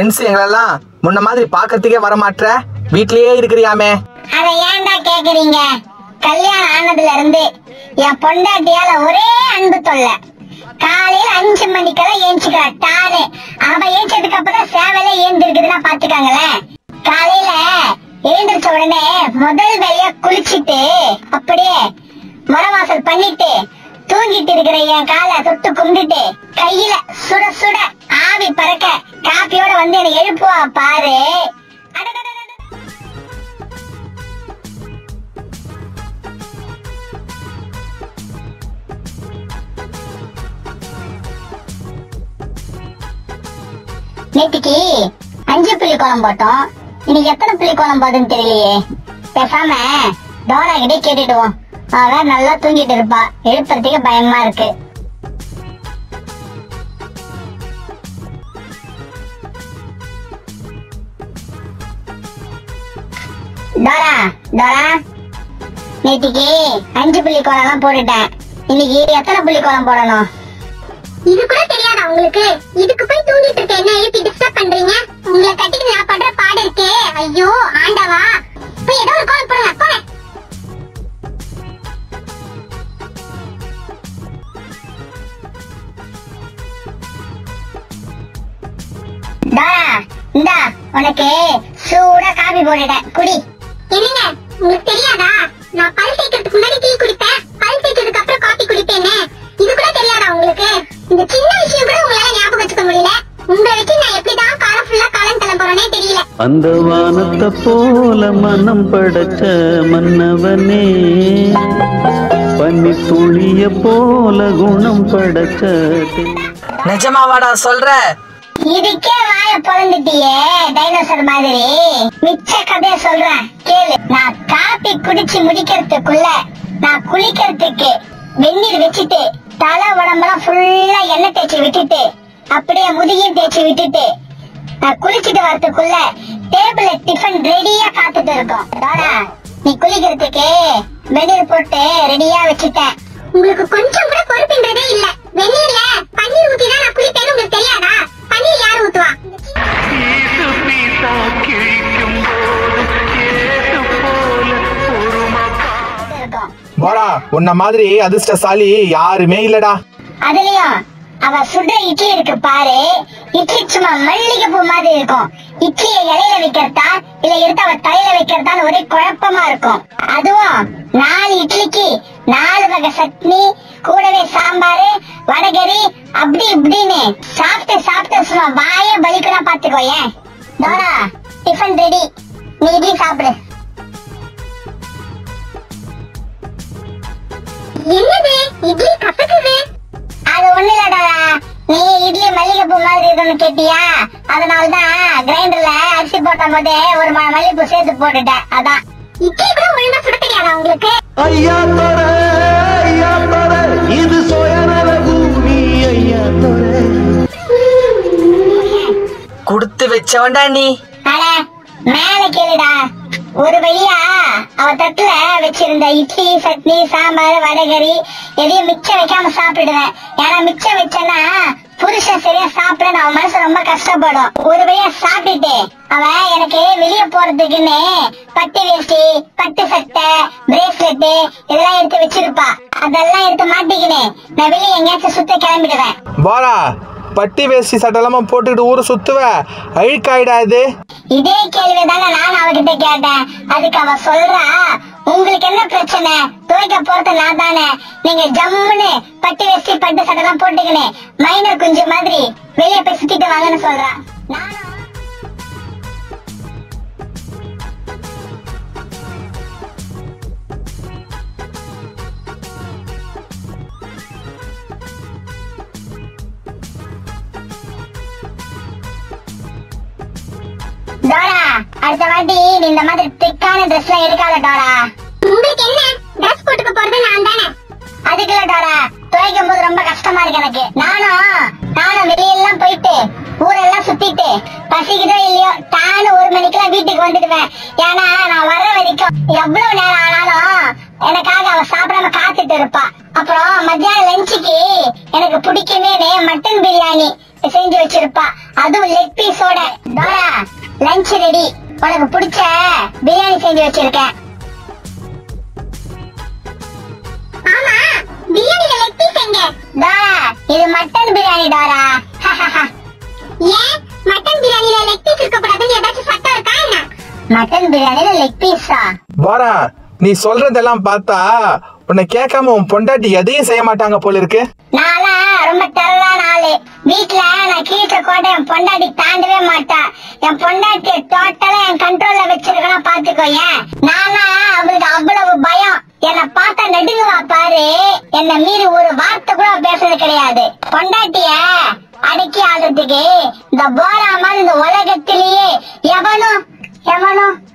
Friends எங்களெல்லாம் முன்ன மாதிரி பார்க்கறதுக்கே வர மாட்ற, வீட்லயே இருக்கிறியாமே. அத ஏன்டா கேக்குறீங்க? கல்யாணம் ஆனதுல இருந்து என் பொண்டாட்டியால ஒரே அன்பு தொல்லை. காலையில 5 மணிக்கெல்லாம் ஏஞ்சிக்கிறா டாரு. அவ ஏஞ்சதுக்கு அப்புறம் சேவலே ஏந்திருக்குதுன்னா பாத்துக்காங்களேன். காலையில எழுந்திருச்ச உடனே முதல் வேலையா குளிச்சுட்டு அப்படியே மரவாசல் பண்ணிட்டு தூங்கிட்டு இருக்கிற என் காலை தொட்டு கும்பிட்டு கையில சுட சுட ஆவி பறக்க காப்பியோட வந்து என்னை எழுப்புவா பாரு. நேற்றுக்கு 5 புள்ளி கோலம் போட்டோம். இன்னைக்கு எத்தனை புள்ளி கோலம் போடுதுன்னு தெரியலையே. பேசாம டோரா கிட்டே கேட்டுடுவோம், அவ நல்லா தூங்கிட்டு இருப்பா, எழுப்புறதுக்கு பயமா இருக்கு. டோரா டோரா, நேற்றுக்கு 5 புள்ளி கோலம் எல்லாம் போட்டுட்டேன், இன்னைக்கு எத்தனை புள்ளி கோலம் போடணும்? இது கூட தெரியாதா உங்களுக்கு? இதுக்கு போய் தூங்கிட்டு இருக்க என்ன எழுப்பி டிஸ்டர்ப் பண்றீங்க? உங்களை கட்டிட்டு நான் பண்ற பாடு இருக்கே, ஐயோ ஆண்டவா. போய் ஏதோ ஒரு கோலம் போடுங்க போங்க. டோரா இந்தா உனக்கு சூடா காபி போட்டுட்டேன், குடி. என்னங்க உங்களுக்கு தெரியாதா? நான் பல் தேய்க்கிறதுக்கு முன்னாடி டீ குடிப்பேன், பல் தேய்ச்சதுக்கு அப்புறம் காபி குடிப்பேன்னு. இது கூட தெரியாதா உங்களுக்கு? இந்த சின்ன விஷயம் கூட உங்களால ஞாபகம் வச்சுக்க முடியல. உங்களை வச்சு நான் எப்படிதான் காலம் ஃபுல்லா காலம் கிளம்புறேனே தெரியல. அந்த வானத்தை போல மனம் படைச்ச மன்னவனே, பன்னி துளிய போல குணம் படைச்ச. நிஜமா வாடா சொல்ற? இதுக்கே வாய பொழந்துட்டியே டைனோசர் மாதிரி. மிச்ச கதைய சொல்றேன் கேளு. நான் காபி குடிச்சு முடிக்கிறதுக்குள்ள நான் குளிக்கிறதுக்கு வெந்நீர் வச்சுட்டு தலை உடம்பெல்லாம் ஃபுல்லா எண்ணெய் தேய்ச்சி விட்டுட்டு அப்படியே முதுகியும் தேய்ச்சி விட்டுட்டு நான் குளிச்சுட்டு வரதுக்குள்ள டேபிள்ல டிஃபன் ரெடியா காத்துட்டு இருக்கும். டோரா நீ குளிக்கிறதுக்கு வெந்நீர் போட்டு ரெடியா வச்சுட்டேன். உங்களுக்கு கொஞ்சம் கூட பொறுப்புன்றதே இல்ல. வெந்நீர்ல பன்னீர் ஊத்தி தான் நான் குளிப்பேன்னு உங்களுக்கு தெரியாதா? பன்னீர் யாரு ஊத்துவா? போடா, உன்ன மாதிரி அதிர்ஷ்டசாலி யாருமே இல்லடா. அதுலயும் அவ சுட இட்லி இருக்கு பாரு, இட்லி சும்மா மல்லிகை பூ மாதிரி இருக்கும். இட்லிய இலையில வைக்கிறதா இல்ல எடுத்து அவ தலையில வைக்கிறதான்னு ஒரே குழப்பமா இருக்கும். அதுவும் 4 இட்லிக்கு 4 வகை சட்னி, கூடவே சாம்பாரு, வடகறி, அப்படி இப்படின்னு சாப்பிட்டு சாப்பிட்டு சும்மா வாய பலிக்கலாம் பாத்துக்கோ. ஏன் டோரா டிஃபன் ரெடி, நீ இட்லி சாப்பிடு. என்னது இட்லி கசக்குது? அது ஒண்ணு இல்லடா, நீ இட்லி மல்லிகைப்பூ மாதிரி இருக்குன்னு கேட்டியா, அதனாலதான் கிரைண்டர்ல அரிசி போட்ட போதே ஒரு மல்லிகைப்பூ சேர்த்து போட்டுட்டேன். அதான். இட்லி கூட ஒழுங்கா சுட தெரியாதா உங்களுக்கு? ஐயா தோரே ஐயா தோரே, இது சோயனல பூமி ஐயா தோரே. குடுத்து வெச்சவன்டா நீ. அட மேல கேளுடா. ஒரு வழியா அவ தட்டுல வச்சிருந்த இட்லி, சட்னி, சாம்பார், வடகறி எதையும் மிச்சம் வைக்காம சாப்பிடுவேன். ஏன்னா மிச்சம் வச்சேன்னா புருஷன் சரியா சாப்பிடன்னு அவன் மனசு ரொம்ப கஷ்டப்படும். ஒரு வழியா சாப்பிட்டுட்டு அவன் எனக்கு வெளியே போறதுக்குன்னு பட்டு வேஷ்டி, பட்டு சட்டை, பிரேஸ்லெட் இதெல்லாம் எடுத்து வச்சிருப்பா. அதெல்லாம் எடுத்து மாட்டிக்கினே நான் வெளியே எங்கேயாச்சும் சுத்த கிளம்பிடுவேன். போடா, பட்டி வேஷ்டி சட்டெல்லாம் போட்டுக்கிட்டு ஊரு சுத்துவ அழுக்காயிடாது. இதே கேள்வி தானே நான் அவகிட்ட கேட்டேன். அதுக்கு அவ சொல்றா, உங்களுக்கு என்ன பிரச்சனை, துவைக்க போறது நான் தானே, நீங்க ஜம்முன்னு பட்டி வேஷ்டி பட்டு சட்டெல்லாம் போட்டுக்கினே மைனர் குஞ்சு மாதிரி வெளியே போய் சுத்திட்டு வாங்கன்னு சொல்றா. டோரா அடுத்த வாட்டி நீ இந்த மாதிரி திக்கான ட்ரெஸ் எல்லாம் எடுக்காத. டோரா உங்களுக்கு என்ன ட்ரெஸ் போட்டுக்க போறது நான் தானே. அதுக்கு இல்ல டோரா, துவைக்கும் போது ரொம்ப கஷ்டமா இருக்கு எனக்கு. நானும் வெளியெல்லாம் போயிட்டு ஊரெல்லாம் சுத்திட்டு பசிக்குதோ இல்லையோ தானும் 1 மணிக்கெல்லாம் வீட்டுக்கு வந்துடுவேன். ஏன்னா நான் வர்ற வரைக்கும் எவ்வளவு நேரம் ஆனாலும் எனக்காக அவ சாப்பிடாம காத்துட்டு இருப்பா. அப்புறம் மத்தியான லஞ்சுக்கு எனக்கு பிடிக்குமே மட்டன் பிரியாணி செஞ்சு வச்சிருப்பா, அதுவும் லெக் பீஸோட. டோரா, லஞ்ச் ரெடி, உனக்கு பிடிச்ச பிரியாணி செஞ்சு வச்சிருக்கேன். ஆமா, பிரியாணில லெக் பீஸ் எங்க? டோரா, இது மட்டன் பிரியாணி டோரா. ஏன் மட்டன் பிரியாணில லெக் பீஸ் இருக்க கூடாதுன்னு ஏதாச்சும் சட்டம் இருக்கா என்ன? மட்டன் பிரியாணில லெக் பீஸா? டோரா, நீ சொல்றதெல்லாம் பார்த்தா உன்னை கேட்காம உன் பொண்டாட்டி எதையும் செய்ய மாட்டாங்க போல இருக்கு. நாளா ரொம்ப டல்லான ஆளு. வீட்ல நான் கீழ கோட்டை என் பொண்டாட்டி தாண்டவே மாட்டா. என் பொண்டாட்டி டோட்டலா என் கண்ட்ரோல்ல வச்சிருக்கேன் பாத்துக்கோ. ஏன் நானா அவளுக்கு அவ்வளவு பயம். என்னை பார்த்தா நடுங்குவா பாரு. என்னை மீறி ஒரு வார்த்தை கூட பேசுறது கிடையாது. பொண்டாட்டிய அடக்கி ஆகிறதுக்கு இந்த போராமல் இந்த உலகத்திலேயே எவனும்